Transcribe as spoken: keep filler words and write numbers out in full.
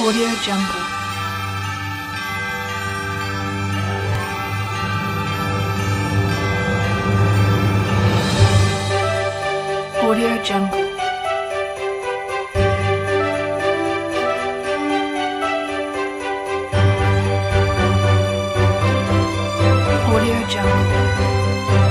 AudioJungle. AudioJungle. AudioJungle.